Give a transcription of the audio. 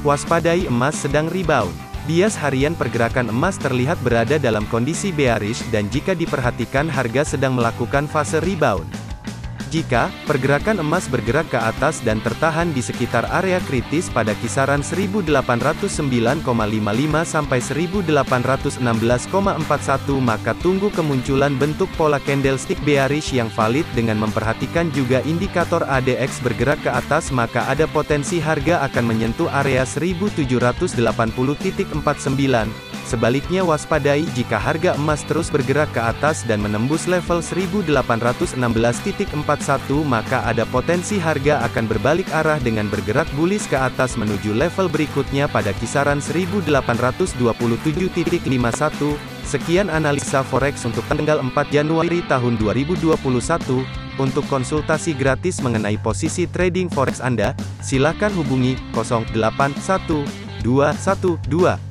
Waspadai emas sedang rebound. Bias harian pergerakan emas terlihat berada dalam kondisi bearish dan jika diperhatikan harga sedang melakukan fase rebound. Jika pergerakan emas bergerak ke atas dan tertahan di sekitar area kritis pada kisaran 1809,55 sampai 1816,41 maka tunggu kemunculan bentuk pola candlestick bearish yang valid dengan memperhatikan juga indikator ADX bergerak ke atas maka ada potensi harga akan menyentuh area 1780.49. Sebaliknya waspadai jika harga emas terus bergerak ke atas dan menembus level 1816.41 maka ada potensi harga akan berbalik arah dengan bergerak bullish ke atas menuju level berikutnya pada kisaran 1827.51. Sekian analisa forex untuk tanggal 4 Januari tahun 2021. Untuk konsultasi gratis mengenai posisi trading forex Anda, silakan hubungi 081212